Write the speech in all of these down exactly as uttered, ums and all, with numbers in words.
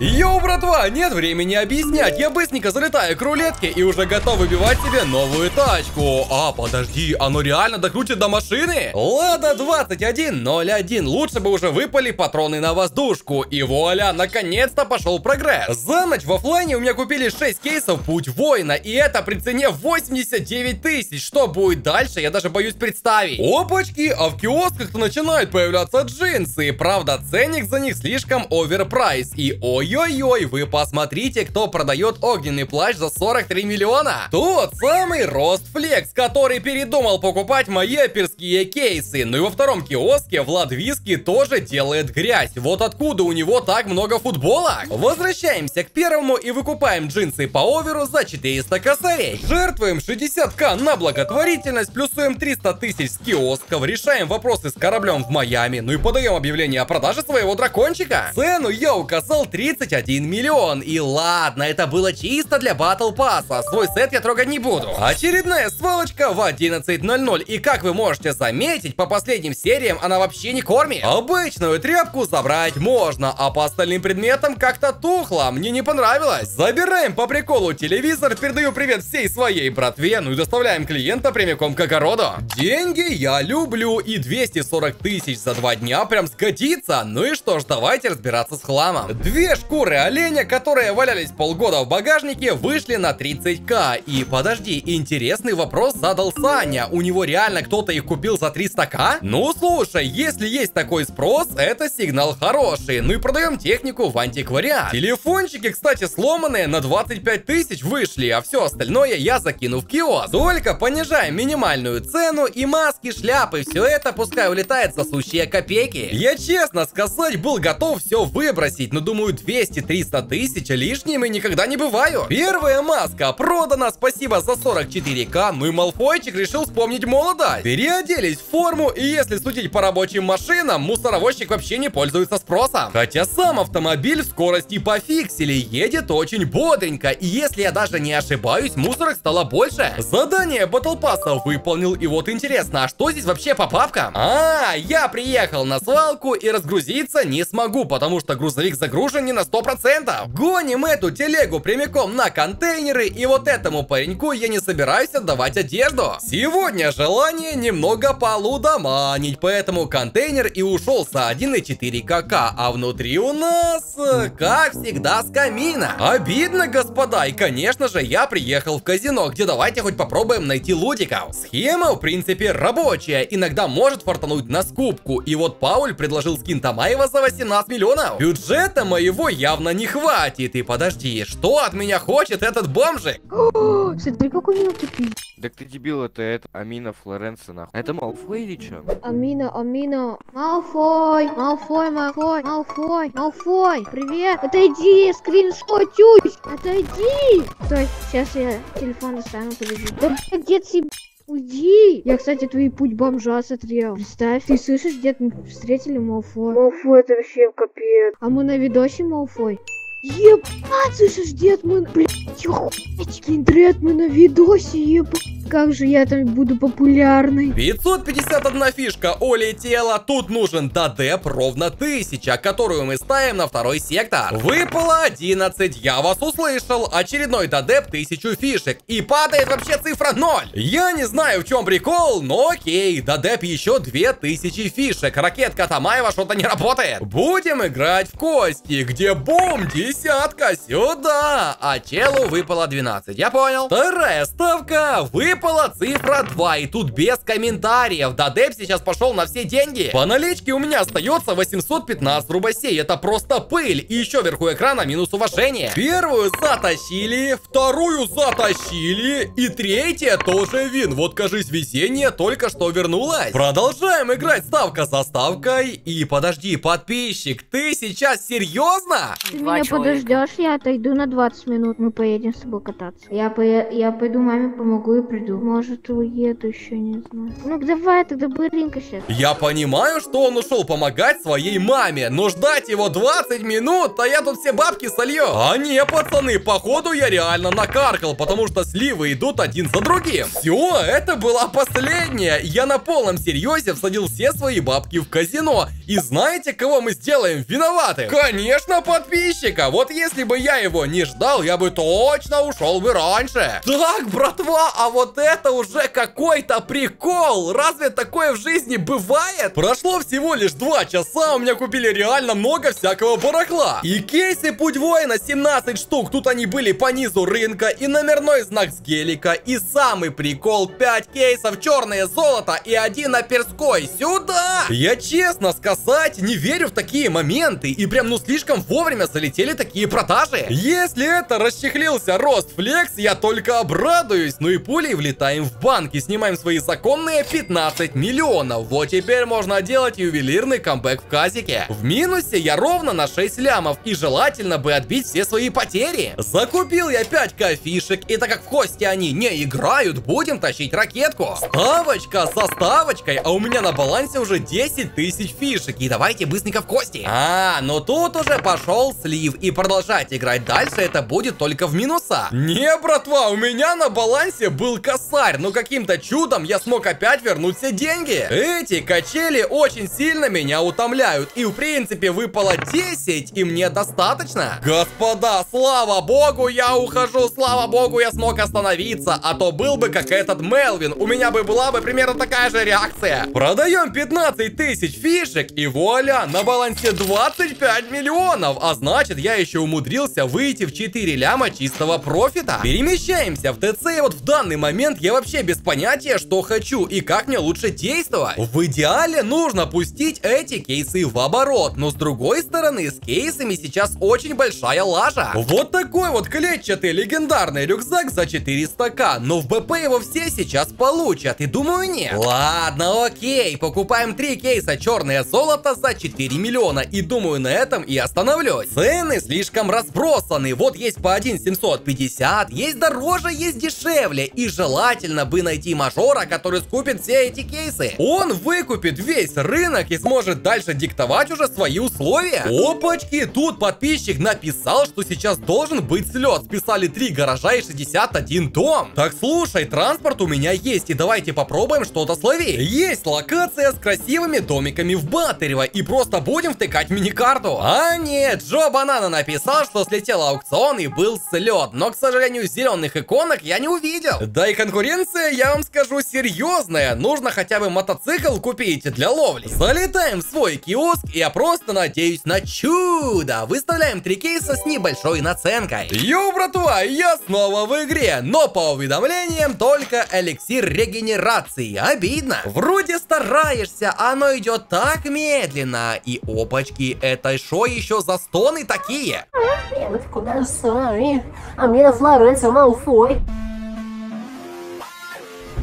Йоу, братва, нет времени объяснять, я быстренько залетаю к рулетке и уже готов выбивать себе новую тачку. А, подожди, оно реально докрутит до машины? Лада двадцать один ноль один, лучше бы уже выпали патроны на воздушку, и вуаля, наконец-то пошел прогресс. За ночь в оффлайне у меня купили шесть кейсов Путь воина, и это при цене восемьдесят девять тысяч, что будет дальше, я даже боюсь представить. Опачки, а в киосках-то начинают появляться джинсы, правда ценник за них слишком оверпрайс, и ой Ой-ой-ой, вы посмотрите, кто продает огненный плащ за сорок три миллиона. Тот самый Ростфлекс, который передумал покупать мои оперские кейсы. Ну и во втором киоске Влад Виски тоже делает грязь. Вот откуда у него так много футболок? Возвращаемся к первому и выкупаем джинсы по оверу за четыреста косарей. Жертвуем шестьдесят тысяч на благотворительность, плюсуем триста тысяч с киосков, решаем вопросы с кораблем в Майами, ну и подаем объявление о продаже своего дракончика. Цену я указал тридцать один миллион. И ладно, это было чисто для батл пасса. Свой сет я трогать не буду. Очередная свалочка в одиннадцать ноль ноль. И как вы можете заметить, по последним сериям она вообще не кормит. Обычную тряпку забрать можно, а по остальным предметам как-то тухло. Мне не понравилось. Забираем по приколу телевизор, передаю привет всей своей братве, ну и доставляем клиента прямиком к огороду. Деньги я люблю. И двести сорок тысяч за два дня прям скатиться. Ну и что ж, давайте разбираться с хламом. Две шкуры оленя, которые валялись полгода в багажнике, вышли на тридцать тысяч. И подожди, интересный вопрос задал Саня. У него реально кто-то их купил за триста тысяч? Ну слушай, если есть такой спрос, это сигнал хороший. Ну и продаем технику в антиквариат. Телефончики, кстати, сломанные на двадцать пять тысяч вышли, а все остальное я закину в киоск. Только понижаем минимальную цену, и маски, шляпы, все это пускай улетает за сущие копейки. Я, честно сказать, был готов все выбросить, но думаю, двести-триста тысяч лишними никогда не бываю. Первая маска продана, спасибо за сорок четыре тысячи. Ну и Малфойчик решил вспомнить молодость. Переоделись в форму, и если судить по рабочим машинам, мусоровозчик вообще не пользуется спросом. Хотя сам автомобиль в скорости пофиксили, едет очень бодренько. И если я даже не ошибаюсь, мусорок стало больше. Задание батл пасса выполнил, и вот интересно, а что здесь вообще по папкам? А, я приехал на свалку и разгрузиться не смогу, потому что грузовик загружен не на сто процентов. Гоним эту телегу прямиком на контейнеры, и вот этому пареньку я не собираюсь отдавать одежду. Сегодня желание немного полудоманить, поэтому контейнер и ушел с одна целая четыре десятых килограмма, а внутри у нас, как всегда, с камина. Обидно, господа, и конечно же я приехал в казино, где давайте хоть попробуем найти лудиков. Схема, в принципе, рабочая, иногда может фартануть на скупку, и вот Пауль предложил скин Тамаева за восемнадцать миллионов. Бюджета моего его явно не хватит. И подожди, что от меня хочет этот бомжик? Смотри, какой мелкий пи... Так ты дебил, это, это Амина Флоренсано. Это Малфой или чё? Амина, Амина. Малфой, Малфой, Малфой, Малфой, Малфой. Привет. Отойди, скриншотюсь. Отойди. Стой, сейчас я телефон достану, подожди. Да где ты... Уйди! Я, кстати, твой путь бомжа смотрел. Представь, ты слышишь, дед, мы встретили Малфой. Малфой, это вообще капец. А мы на видосе Малфой. Ебать, слышишь, дед, мы... Блядь, ебать, интернет, мы на видосе, ебать. Как же я там буду популярный. пятьсот пятьдесят одна фишка улетела. Тут нужен додеп ровно тысяча, которую мы ставим на второй сектор. Выпало одиннадцать. Я вас услышал. Очередной додеп тысячу фишек. И падает вообще цифра ноль. Я не знаю, в чем прикол, но окей. Додеп еще две тысячи фишек. Ракетка Тамаева что-то не работает. Будем играть в кости, где бум, десятка сюда. А челу выпало двенадцать. Я понял. Вторая ставка. Выпала Выпала цифра два, и тут без комментариев. Додеп сейчас пошел на все деньги. По наличке у меня остается восемьсот пятнадцать рубасей. Это просто пыль. И еще вверху экрана минус уважение. Первую затащили, вторую затащили, и третья тоже вин. Вот, кажись, везение только что вернулось. Продолжаем играть ставка за ставкой. И подожди, подписчик, ты сейчас серьезно? Ты меня подождешь, я отойду на двадцать минут. Мы поедем с тобой кататься. Я, по я пойду маме помогу и приду. уеду. Может, уеду еще, не знаю. Ну, давай тогда быренько сейчас. Я понимаю, что он ушел помогать своей маме, но ждать его двадцать минут, а я тут все бабки солью. А не, пацаны, походу я реально накаркал, потому что сливы идут один за другим. Все, это была последняя. Я на полном серьезе всадил все свои бабки в казино. И знаете, кого мы сделаем виноваты? Конечно, подписчика. Вот если бы я его не ждал, я бы точно ушел бы раньше. Так, братва, а вот это уже какой-то прикол. Разве такое в жизни бывает? Прошло всего лишь два часа, у меня купили реально много всякого барахла. И кейсы «Путь воина» семнадцать штук, тут они были по низу рынка, и номерной знак с гелика, и самый прикол, пять кейсов, черное золото и один оперской. Сюда! Я честно сказать, не верю в такие моменты, и прям ну слишком вовремя залетели такие продажи. Если это расчехлился Ростфлекс, я только обрадуюсь. Ну и пулей влетаем в банк и снимаем свои законные пятнадцать миллионов. Вот теперь можно делать ювелирный камбэк в казике. В минусе я ровно на шесть лямов, и желательно бы отбить все свои потери. Закупил я пять кофишек, и так как в кости они не играют, будем тащить ракетку. Ставочка за ставочкой, а у меня на балансе уже десять тысяч фишек. И давайте быстренько в кости. А, но тут уже пошел слив, и продолжать играть дальше это будет только в минуса. Не, братва, у меня на балансе был косарь, но каким-то чудом я смог опять вернуть все деньги. Эти качели очень сильно меня утомляют, и в принципе выпало десять, и мне достаточно. Господа, слава богу, я ухожу, слава богу, я смог остановиться, а то был бы как этот Мелвин, у меня бы была бы примерно такая же реакция. Продаем пятнадцать тысяч фишек, и вуаля, на балансе двадцать пять миллионов, а значит я еще умудрился выйти в четыре ляма чистого профита. Перемещаемся в ТЦ, и вот в данный момент я вообще без понятия, что хочу и как мне лучше действовать. В идеале нужно пустить эти кейсы в оборот, но с другой стороны, с кейсами сейчас очень большая лажа. Вот такой вот клетчатый легендарный рюкзак за четыреста тысяч, но в БП его все сейчас получат, и думаю, нет. Ладно, окей, покупаем три кейса черное золото за четыре миллиона, и думаю, на этом и остановлюсь. Цены слишком разбросаны. Вот есть по один семьсот пятьдесят, есть дороже, есть дешевле. И желательно бы найти мажора, который скупит все эти кейсы. Он выкупит весь рынок и сможет дальше диктовать уже свои условия. Опачки, тут подписчик написал, что сейчас должен быть слет. Списали три гаража и шестьдесят один дом. Так, слушай, транспорт у меня есть, и давайте попробуем что-то словить. Есть локация с красивыми домиками в Батырево, и просто будем втыкать миникарту. А нет, Джо Банана написал, что слетел аукцион и был слет, но, к сожалению, зеленых иконок я не увидел. Да и конкуренция, я вам скажу, серьезная. Нужно хотя бы мотоцикл купить для ловли. Залетаем в свой киоск, и я просто надеюсь на чудо. Выставляем три кейса с небольшой наценкой. Йо, братва, я снова в игре, но по уведомлениям только эликсир регенерации. Обидно. Вроде стараешься, оно идет так медленно. И опачки, это шо еще за стоны такие? С вами Амина Флоренсано, Малфой.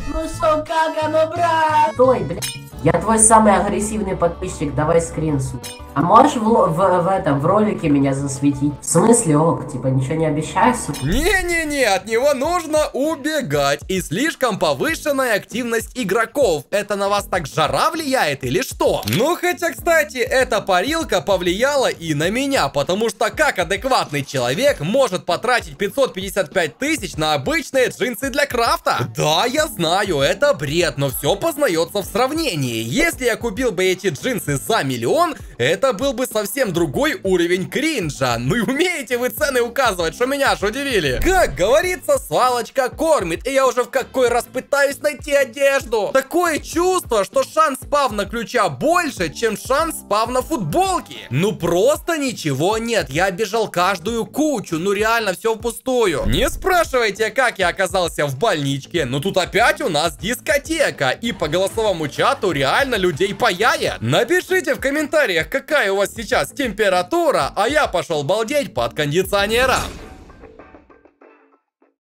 Ну что, как оно, брат? Стой, блядь. Я твой самый агрессивный подписчик, давай скринсу. А можешь в, в, в этом, в ролике меня засветить? В смысле, ок, типа ничего не обещаешь? Не-не-не, от него нужно убегать. И слишком повышенная активность игроков. Это на вас так жара влияет или что? Ну, хотя, кстати, эта парилка повлияла и на меня. Потому что как адекватный человек может потратить пятьсот пятьдесят пять тысяч на обычные джинсы для крафта? Да, я знаю, это бред, но все познается в сравнении. Если я купил бы эти джинсы за миллион, это был бы совсем другой уровень кринжа. Ну и умеете вы цены указывать, что меня аж удивили. Как говорится, свалочка кормит, и я уже в какой раз пытаюсь найти одежду. Такое чувство, что шанс спавна ключа больше, чем шанс спавна футболки. Ну просто ничего нет, я обежал каждую кучу, ну реально все впустую. Не спрашивайте, как я оказался в больничке, но тут опять у нас дискотека, и по голосовому чату реально людей паяет. Напишите в комментариях, какая у вас сейчас температура, а я пошел балдеть под кондиционером.